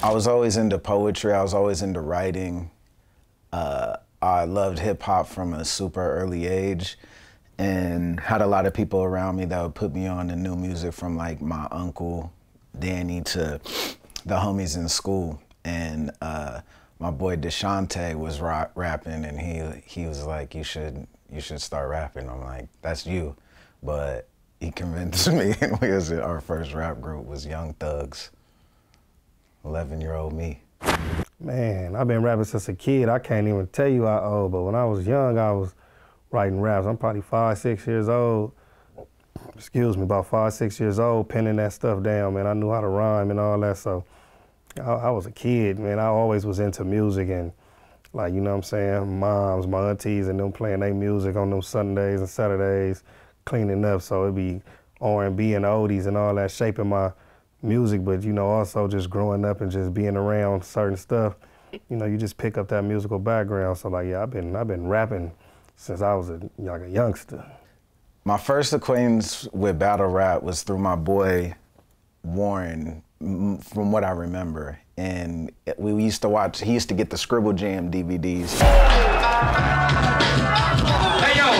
I was always into poetry. I was always into writing. I loved hip hop from a super early age and had a lot of people around me that would put me on to new music, from like my uncle Danny to the homies in school. And my boy Deshante was rapping, and he was like, you should start rapping. I'm like, that's you. But he convinced me, and we was in our first rap group was Young Thugs. 11-year-old me. Man, I've been rapping since a kid. I can't even tell you how old, but when I was young, I was writing raps. I'm probably 5, 6 years old. Excuse me, about 5, 6 years old, penning that stuff down, man. I knew how to rhyme and all that, so I was a kid, man. I always was into music and, like, you know what I'm saying, moms, my aunties, and them playing their music on them Sundays and Saturdays, cleaning up, so it'd be R&B and oldies and all that shaping my music, but, you know, also just growing up and just being around certain stuff, you know, you just pick up that musical background. So, like, yeah, I've been rapping since I was like a youngster. My first acquaintance with battle rap was through my boy Warren, from what I remember. And we used to watch, he used to get the Scribble Jam DVDs. Hey, yo,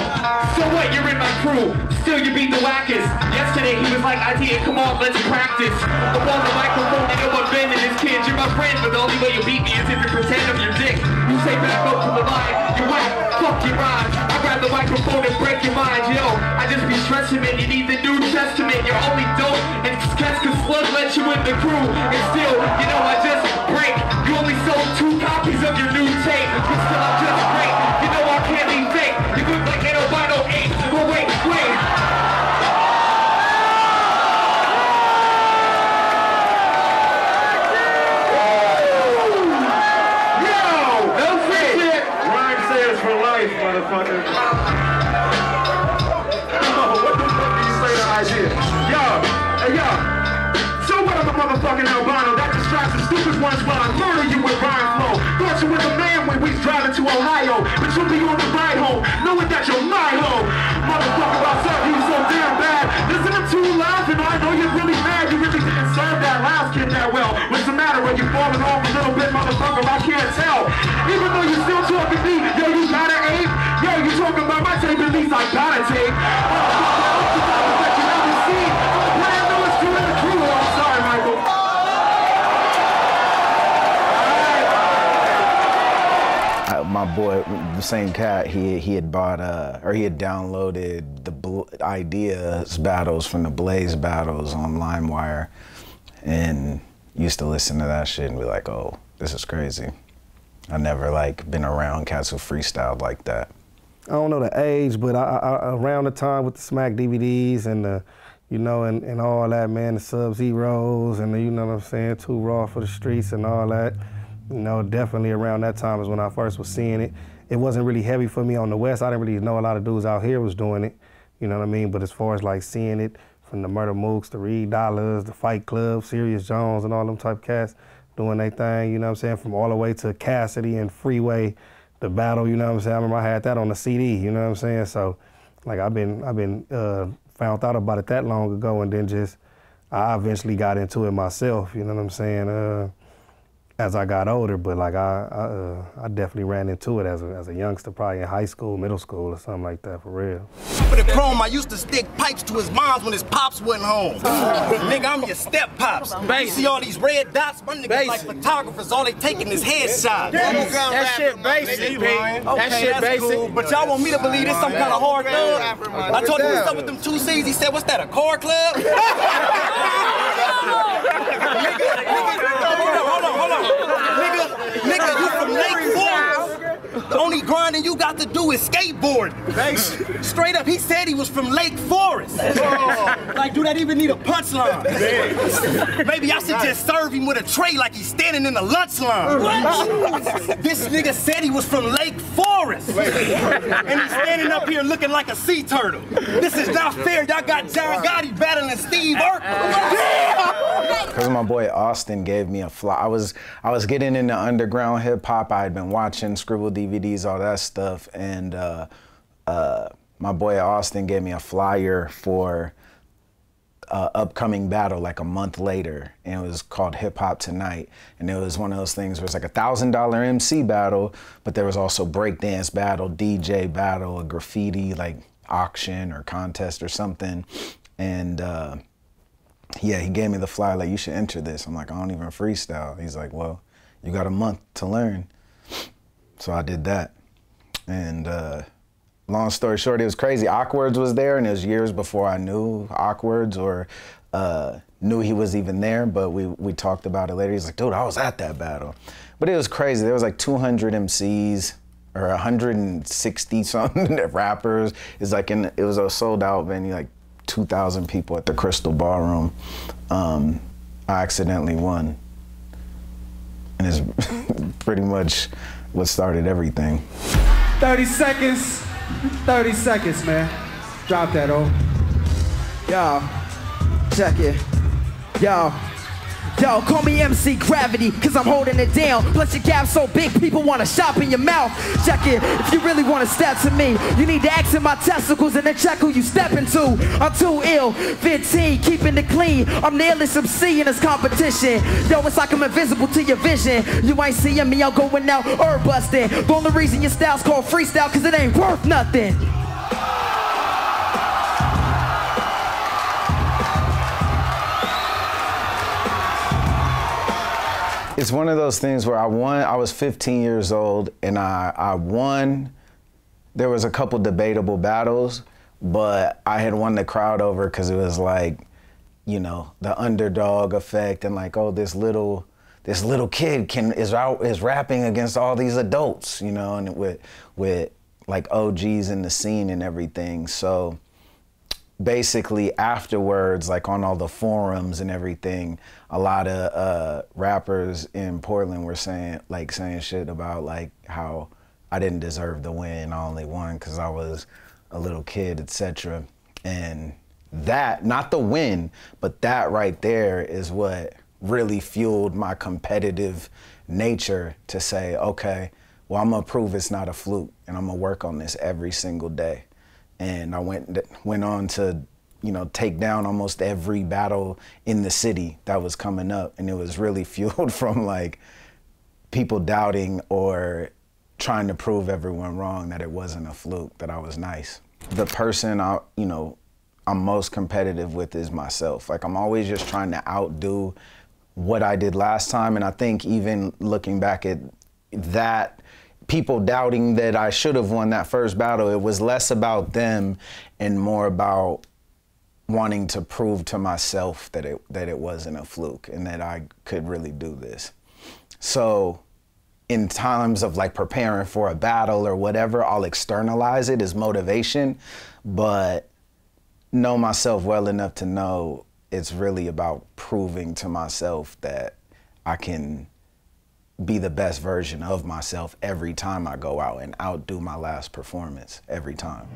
so what, you're in my crew, still you beat the wackers. Yesterday he was like, idea, come on, let's practice. I want the microphone, I know I'm bending this kid, you're my friend, but the only way you beat me is if you pretend I'm your dick. You say back up to the line, you're whack, fuck your rhymes. I grab the microphone and break your mind, yo. I just be stressing, man, you need the New Testament, you're only dope, and cats can slug let you in the crew, and still, you know, I just break. You only sold 2 copies of your new tape, but still I'm just great. You know I can't be fake. You look like an albino ape. But wait, wait. Yo, that's it. Rhyme says for life, motherfucker. Oh, what the fuck do you say to idea? Yo, hey yo. Motherfucking albino, that distracts the stupid ones while I murder you with rhyme flow. Thought you was a man when we was driving to Ohio, but you'll be on the ride home, knowing that you're my home. Motherfucker, I serve you so damn bad. Listening to you live, and I know you're really mad. You really didn't serve that last kid that well. What's the matter when you falling off a little bit, motherfucker? I can't tell. Even though you're still talking me, yo, you gotta ape. Yo, you talking about my tape, at least I gotta take. My boy, the same cat, he had bought or he had downloaded the Ideas battles from the Blaze battles on LimeWire, and used to listen to that shit and be like, oh, this is crazy. I never like been around cats who freestyled like that. I don't know the age, but I around the time with the Smack DVDs and the, you know, and all that, man, the Sub-Zeros and the, you know what I'm saying, Too Raw for the Streets and all that. You know, definitely around that time is when I first was seeing it. It wasn't really heavy for me on the West. I didn't really know a lot of dudes out here was doing it, you know what I mean? But as far as like seeing it from the Murder Mooks, the Reed Dollars, the Fight Club, Sirius Jones, and all them type cats doing their thing, you know what I'm saying? From all the way to Cassidy and Freeway, the battle, you know what I'm saying? I remember I had that on the CD, you know what I'm saying? So, like, I've been found out about it that long ago, and then just, I eventually got into it myself, you know what I'm saying? As I got older, but like I definitely ran into it as a youngster, probably in high school, middle school, or something like that, for real. For the chrome, I used to stick pipes to his moms when his pops wasn't home. Nigga, I'm your step pops. You see all these red dots? My niggas like photographers, all they taking is headshots. That shit basic, man. That shit basic. But y'all want me to believe this some kind of hard club? I told him what's up with them 2 C's, he said, what's that, a car club? Nigga, you from Lake Forest. The only grinding you got to do is skateboard. Straight up, he said he was from Lake Forest. Oh. Like, do that even need a punchline? Maybe I should just serve him with a tray like he's standing in the lunch line. What? This nigga said he was from Lake Forest. And he's standing up here looking like a sea turtle. This is not fair. Y'all got John Gotti battling Steve Urkel. Because my boy Austin gave me a fly. I was getting into underground hip hop. I had been watching Scribble DVDs, all that stuff, and my boy Austin gave me a flyer for upcoming battle like a month later, and it was called Hip Hop Tonight. And it was one of those things where it's like a $1,000 MC battle, but there was also breakdance battle, DJ battle, a graffiti like auction or contest or something. And yeah, he gave me the flyer like, you should enter this. I'm like, I don't even freestyle. He's like, well, you got a month to learn. So I did that. And long story short, it was crazy. Awkwards was there, and it was years before I knew Awkwards or knew he was even there, but we talked about it later. He's like, dude, I was at that battle. But it was crazy. There was like 200 MCs or 160 something rappers. It's like it was a sold out venue, like 2,000 people at the Crystal Ballroom. I accidentally won. And it's pretty much what started everything. 30 seconds. 30 seconds, man. Drop that, oh. Y'all, check it. Y'all. Yo, call me MC Gravity, cause I'm holding it down. Plus your gap's so big, people wanna shop in your mouth. Check it, if you really wanna step to me, you need to axe in my testicles and then check who you step into. I'm too ill, 15, keeping it clean. I'm nearest MC in this competition. Yo, it's like I'm invisible to your vision. You ain't seeing me, I'm going out herb busting. The only reason your style's called freestyle, cause it ain't worth nothing. It's one of those things where I won. I was 15 years old and I won. There was a couple debatable battles, but I had won the crowd over because it was like, you know, the underdog effect and like, oh, this little kid is rapping against all these adults, you know, and with like OGs in the scene and everything. So basically afterwards, like on all the forums and everything, a lot of rappers in Portland were saying shit about like how I didn't deserve the win, I only won because I was a little kid, etc. And that, not the win, but that right there is what really fueled my competitive nature to say, okay, well, I'm gonna prove it's not a fluke and I'm gonna work on this every single day. And I went on to, you know, take down almost every battle in the city that was coming up. And it was really fueled from like people doubting or trying to prove everyone wrong that it wasn't a fluke, that I was nice. The person I'm most competitive with is myself. Like I'm always just trying to outdo what I did last time. And I think even looking back at that, people doubting that I should have won that first battle, it was less about them and more about wanting to prove to myself that it wasn't a fluke and that I could really do this. So in times of like preparing for a battle or whatever, I'll externalize it as motivation, but know myself well enough to know it's really about proving to myself that I can be the best version of myself every time I go out and outdo my last performance every time.